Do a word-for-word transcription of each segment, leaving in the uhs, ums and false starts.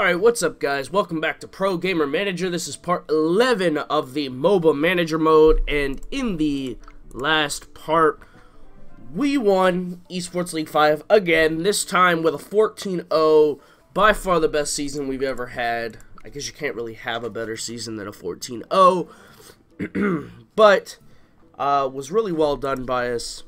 Alright, what's up guys? Welcome back to Pro Gamer Manager. This is part eleven of the MOBA Manager mode, and in the last part, we won eSports League five again, this time with a fourteen oh, by far the best season we've ever had. I guess you can't really have a better season than a fourteen oh, but uh, was really well done by us.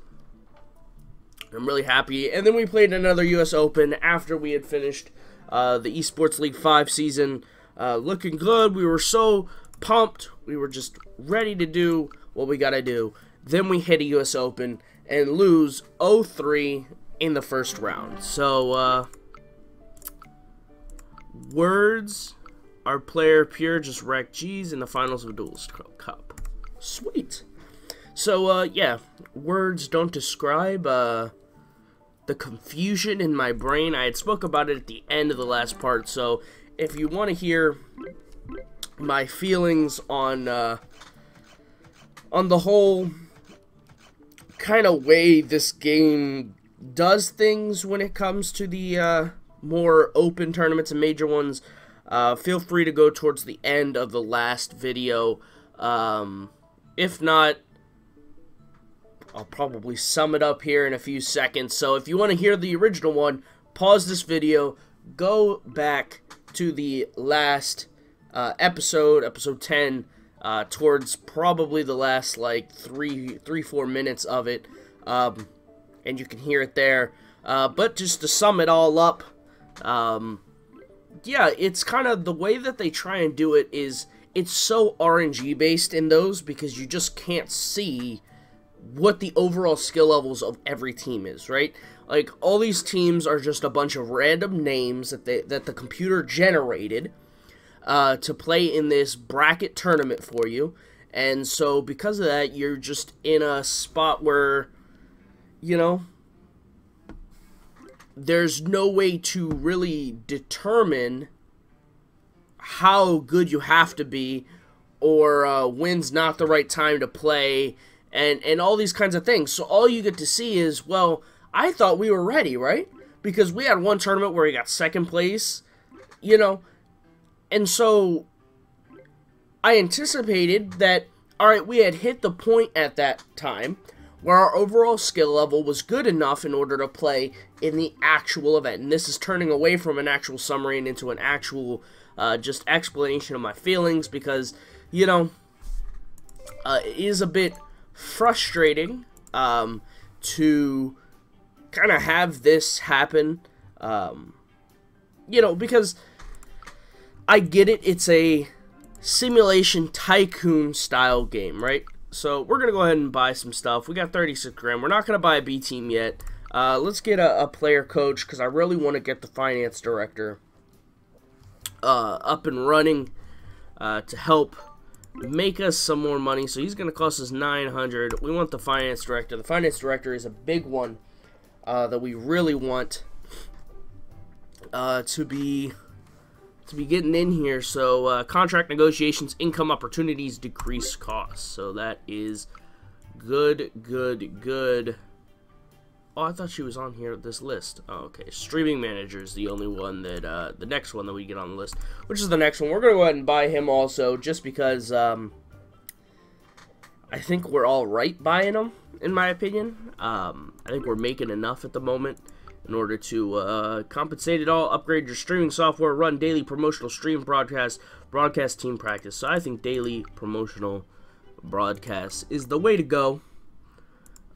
I'm really happy, and then we played another U S Open after we had finished Uh, the eSports League five season, uh, looking good. We were so pumped. We were just ready to do what we gotta do. Then we hit a U S Open and lose oh three in the first round. So, uh, words, our player Pure just wrecked G's in the finals of Duelist Cup. Sweet. So, uh, yeah, words don't describe, uh, the confusion in my brain. I had spoke about it at the end of the last part, so if you want to hear my feelings on uh, on the whole kind of way this game does things when it comes to the uh, more open tournaments and major ones, uh, feel free to go towards the end of the last video. Um, if not, I'll probably sum it up here in a few seconds. So if you want to hear the original one, pause this video, go back to the last uh, episode, episode ten, uh, towards probably the last like three, three, four minutes of it, um, and you can hear it there. Uh, but just to sum it all up, um, yeah, it's kind of the way that they try and do it is it's so R N G based in those because you just can't see what the overall skill levels of every team is, right? Like, all these teams are just a bunch of random names that they, that the computer generated uh, to play in this bracket tournament for you. And so, because of that, you're just in a spot where, you know, there's no way to really determine how good you have to be or uh, when's not the right time to play, and and all these kinds of things. So all you get to see is, well, I thought we were ready, right? Because we had one tournament where we got second place, you know, and so I anticipated that, all right, we had hit the point at that time where our overall skill level was good enough in order to play in the actual event. And this is turning away from an actual summary and into an actual uh, just explanation of my feelings because, you know, uh, it is a bit frustrating um, to kind of have this happen, um, you know, because I get it, it's a simulation tycoon style game, right? So we're going to go ahead and buy some stuff. We got thirty-six grand. We're not going to buy a B team yet. Uh, let's get a, a player coach because I really want to get the finance director uh, up and running uh, to help make us some more money. So he's going to cost us nine hundred. We want the finance director. The finance director is a big one uh, that we really want uh, to be to be getting in here. So uh, contract negotiations, income opportunities, decrease costs. So that is good, good, good. Oh, I thought she was on here, this list. Oh, okay, streaming manager is the only one that, uh, the next one that we get on the list, which is the next one. We're going to go ahead and buy him also, just because, um, I think we're all right buying him, in my opinion. Um, I think we're making enough at the moment in order to, uh, compensate it all, upgrade your streaming software, run daily promotional stream broadcast, broadcast team practice. So I think daily promotional broadcast is the way to go.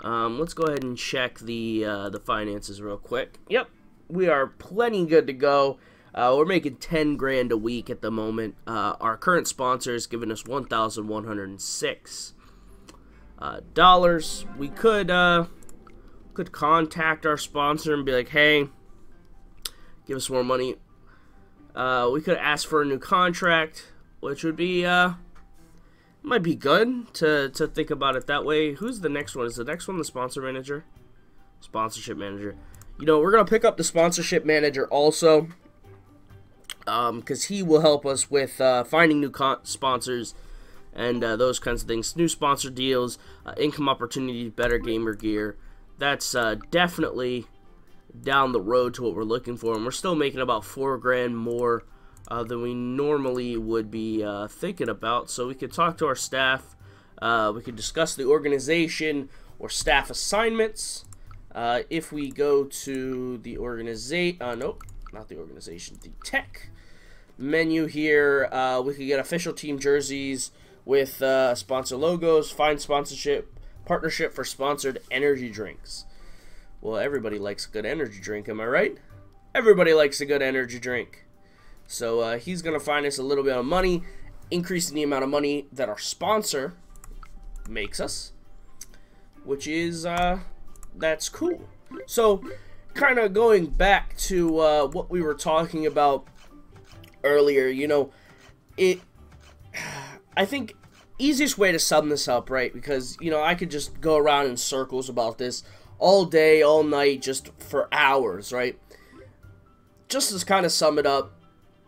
Um, let's go ahead and check the uh, the finances real quick. Yep, we are plenty good to go. Uh, we're making ten grand a week at the moment. Uh, our current sponsor is giving us one thousand one hundred and six uh, dollars. We could uh, could contact our sponsor and be like, hey, give us more money. Uh, we could ask for a new contract, which would be uh. Might be good to, to think about it that way. Who's the next one? Is the next one the sponsor manager? Sponsorship manager. You know, we're going to pick up the sponsorship manager also, um, because he will help us with uh, finding new con sponsors and uh, those kinds of things. New sponsor deals, uh, income opportunities, better gamer gear. That's uh, definitely down the road to what we're looking for, and we're still making about four grand more uh, than we normally would be uh, thinking about. So we could talk to our staff. Uh, we could discuss the organization or staff assignments. Uh, if we go to the organization, uh, nope, not the organization, the tech menu here, uh, we could get official team jerseys with uh, sponsor logos, find sponsorship, partnership for sponsored energy drinks. Well, everybody likes a good energy drink, am I right? Everybody likes a good energy drink. So uh, he's going to find us a little bit of money, increasing the amount of money that our sponsor makes us, which is... Uh, that's cool. So kind of going back to uh, what we were talking about earlier, you know, it I think easiest way to sum this up, right, because, you know, I could just go around in circles about this all day, all night, just for hours, right? Just to kind of sum it up,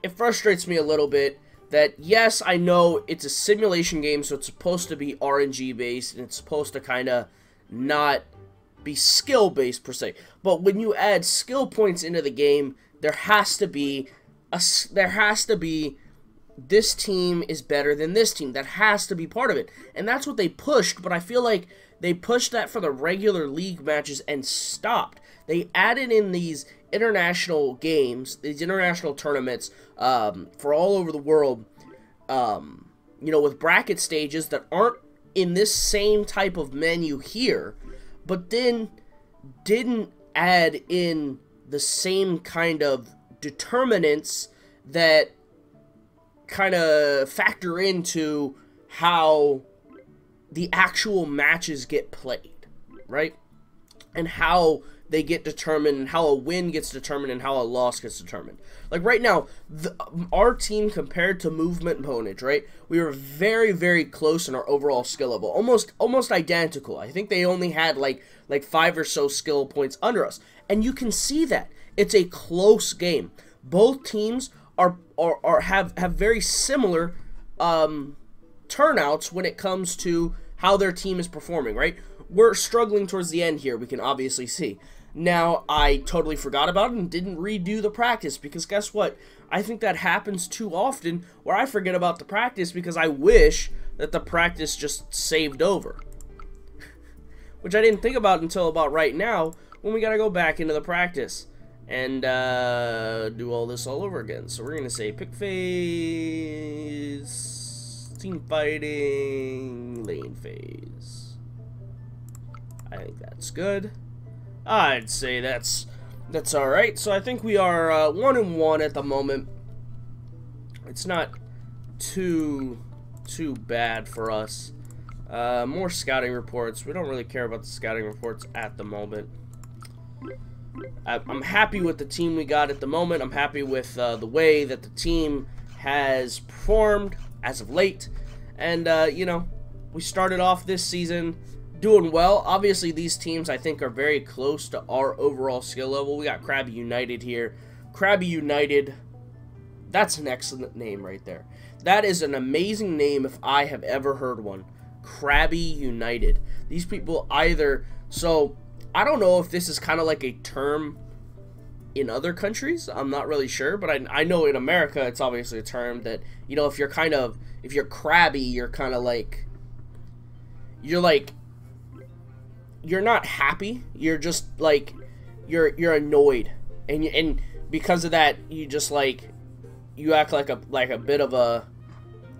it frustrates me a little bit that, yes, I know it's a simulation game, so it's supposed to be R N G based and it's supposed to kind of not be skill based per se, but when you add skill points into the game, there has to be a there has to be this team is better than this team. That has to be part of it, and that's what they pushed. But I feel like they pushed that for the regular league matches and stopped. They added in these international games, these international tournaments um, for all over the world, um, you know, with bracket stages that aren't in this same type of menu here, but then didn't add in the same kind of determinants that kind of factor into how the actual matches get played, right? And how they get determined, and how a win gets determined, and how a loss gets determined. Like right now, the, our team compared to Movement and Pwnage, right? We were very, very close in our overall skill level, almost, almost identical. I think they only had like, like five or so skill points under us, and you can see that it's a close game. Both teams are are, are have have very similar um, turnouts when it comes to how their team is performing, right? We're struggling towards the end here. We can obviously see. Now, I totally forgot about it and didn't redo the practice because guess what? I think that happens too often where I forget about the practice because I wish that the practice just saved over. Which I didn't think about until about right now when we got to go back into the practice and uh, do all this all over again. So we're going to say pick phase, team fighting, lane phase. I think that's good. I'd say that's that's all right. So I think we are uh, one and one at the moment. It's not too too bad for us. Uh, more scouting reports. We don't really care about the scouting reports at the moment. I, I'm happy with the team we got at the moment. I'm happy with uh, the way that the team has performed as of late. And uh, you know, we started off this season doing well. Obviously, these teams, I think, are very close to our overall skill level. We got Krabby United here. Krabby United, that's an excellent name right there. That is an amazing name if I have ever heard one. Krabby United. These people either... So, I don't know if this is kind of like a term in other countries. I'm not really sure, but I, I know in America, it's obviously a term that, you know, if you're kind of... If you're crabby, you're kind of like... You're like... You're not happy. You're just like, you're you're annoyed, and you, and because of that, you just like, you act like a like a bit of a,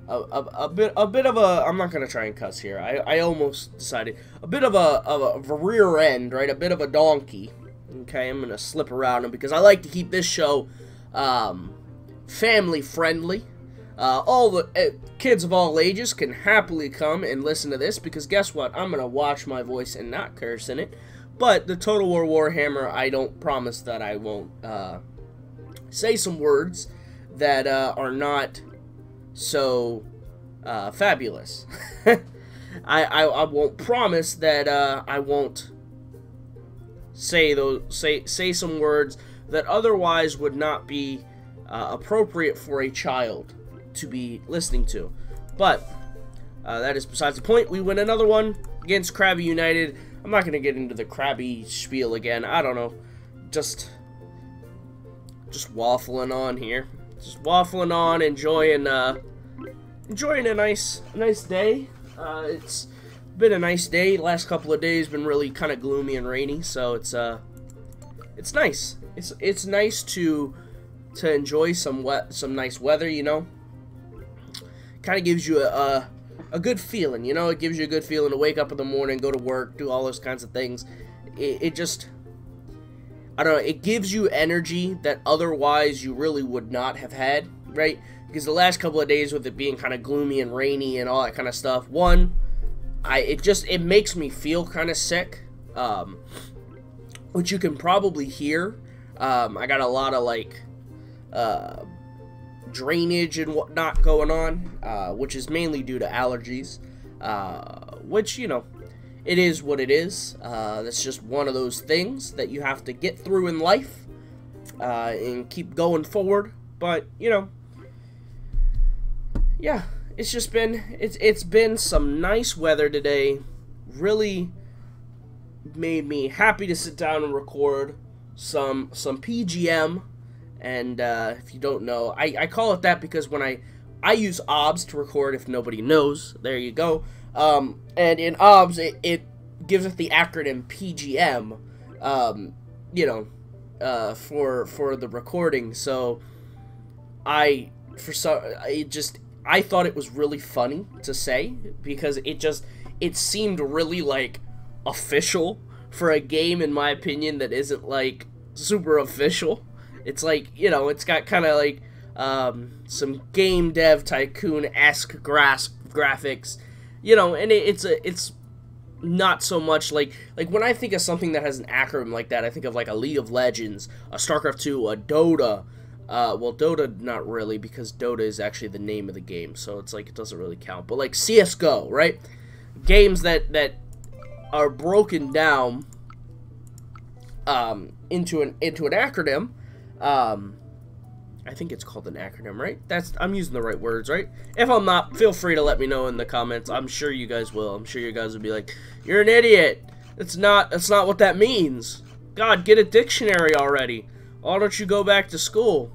a a a bit a bit of a. I'm not gonna try and cuss here. I I almost decided a bit of a of a rear end, right? A bit of a donkey. Okay, I'm gonna slip around him because I like to keep this show, um, family friendly. Uh, all the uh, kids of all ages can happily come and listen to this because guess what? I'm going to watch my voice and not curse in it. But the Total War Warhammer, I don't promise that I won't uh, say some words that uh, are not so uh, fabulous. I, I, I won't promise that uh, I won't say those say say some words that otherwise would not be uh, appropriate for a child to be listening to, but uh, that is besides the point. We win another one against Krabby United. I'm not gonna get into the Krabby spiel again. I don't know, just just waffling on here. just waffling on, enjoying uh, enjoying a nice nice day. Uh, it's been a nice day. Last couple of days been really kind of gloomy and rainy, so it's uh, it's nice. It's it's nice to to enjoy some wet some nice weather. You know, kind of gives you a, a a good feeling. You know, it gives you a good feeling to wake up in the morning, go to work, do all those kinds of things. It, it just I don't know, it gives you energy that otherwise you really would not have had, right? Because the last couple of days with it being kind of gloomy and rainy and all that kind of stuff, one, I it just, it makes me feel kind of sick, um, which you can probably hear. Um, I got a lot of, like, uh, drainage and whatnot going on, uh, which is mainly due to allergies, uh, which, you know, it is what it is. Uh, that's just one of those things that you have to get through in life uh, and keep going forward. But you know, yeah, it's just been it's it's been some nice weather today. Really made me happy to sit down and record some some P G M. And uh, if you don't know, I I call it that because when I I use O B S to record, if nobody knows, there you go. Um, and in O B S, it, it gives us the acronym P G M, um, you know, uh, for, for the recording. So I, for some, it just, I thought it was really funny to say because it just, it seemed really like official for a game, in my opinion, that isn't like super official. It's like, you know, it's got kind of like, um, some game dev tycoon-esque grasp graphics. You know, and it, it's a, it's not so much like, like when I think of something that has an acronym like that, I think of like a League of Legends, a StarCraft two, a Dota, uh, well, Dota not really, because Dota is actually the name of the game, so it's like, it doesn't really count, but like C S G O, right? Games that, that are broken down, um, into an, into an acronym, um, I think it's called an acronym, right? That's, I'm using the right words, right? If I'm not, feel free to let me know in the comments. I'm sure you guys will. I'm sure you guys will be like, "You're an idiot. It's not, that's not what that means. God, get a dictionary already. Why don't you go back to school?"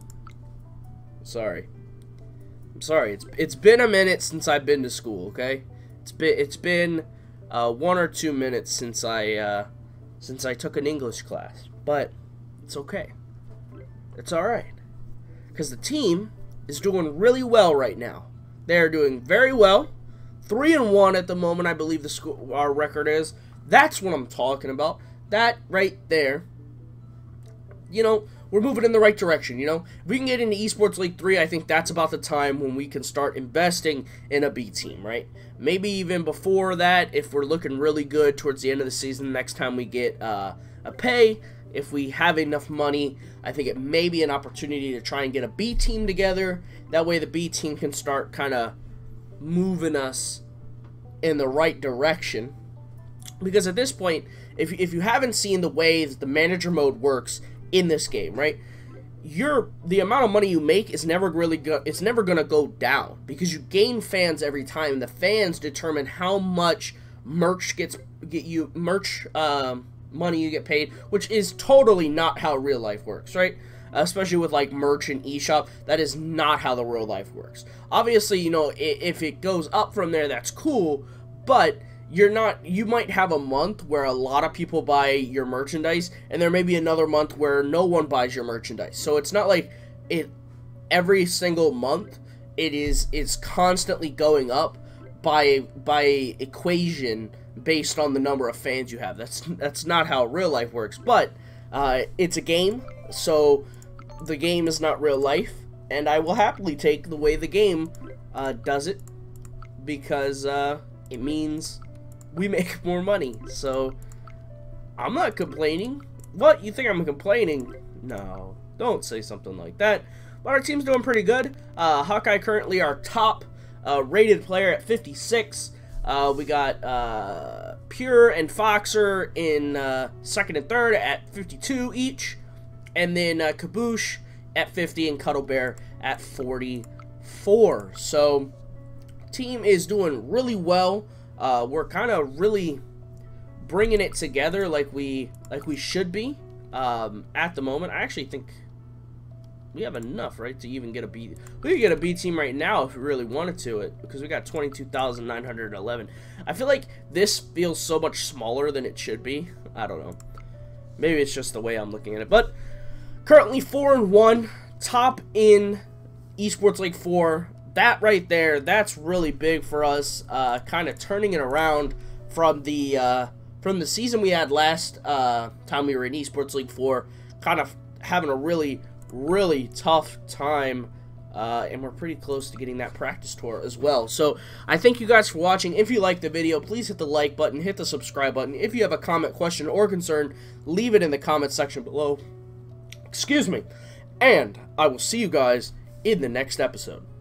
Sorry. I'm sorry. It's it's been a minute since I've been to school, okay? It's been it's been uh one or two minutes since I uh since I took an English class, but it's okay. It's all right. Because the team is doing really well right now. They're doing very well. Three and one at the moment, I believe the score, our record is. That's what I'm talking about. That right there. You know, we're moving in the right direction, you know. If we can get into eSports League three, I think that's about the time when we can start investing in a B team, right? Maybe even before that, if we're looking really good towards the end of the season, next time we get uh, a pay. If we have enough money, I think it may be an opportunity to try and get a B team together. That way the B team can start kind of moving us in the right direction. Because at this point, if, if you haven't seen the way that the manager mode works in this game, right? Your, the amount of money you make is never really go, it's never going to go down. Because you gain fans every time. The fans determine how much merch gets get you merch... Um, money you get paid, which is totally not how real life works, right? Uh, especially with like merch and eShop, that is not how the real life works. Obviously, you know, if, if it goes up from there, that's cool, but you're not, you might have a month where a lot of people buy your merchandise, and there may be another month where no one buys your merchandise. So it's not like it every single month it is it's constantly going up by by equation based on the number of fans you have. That's that's not how real life works, but uh, it's a game, so the game is not real life, and I will happily take the way the game uh, does it, because uh, it means we make more money, so I'm not complaining. What? You think I'm complaining? No, don't say something like that, but our team's doing pretty good. Uh, Hawkeye currently our top uh, rated player at fifty-six. Uh, we got uh, Pure and Foxer in uh, second and third at fifty-two each. And then uh, Kaboosh at fifty and Cuddle Bear at forty-four. So, team is doing really well. Uh, we're kind of really bringing it together like we like we should be um, at the moment. I actually think we have enough, right, to even get a B. We could get a B team right now if we really wanted to, it because we got twenty-two thousand nine hundred eleven. I feel like this feels so much smaller than it should be. I don't know. Maybe it's just the way I'm looking at it. But currently four and one, top in eSports League four. That right there, that's really big for us. Uh, kind of turning it around from the uh, from the season we had last uh, time we were in eSports League four. Kind of having a really, really tough time, uh, and we're pretty close to getting that practice tour as well. So I thank you guys for watching. If you liked the video, please hit the like button, hit the subscribe button. If you have a comment, question, or concern, leave it in the comment section below. Excuse me. And I will see you guys in the next episode.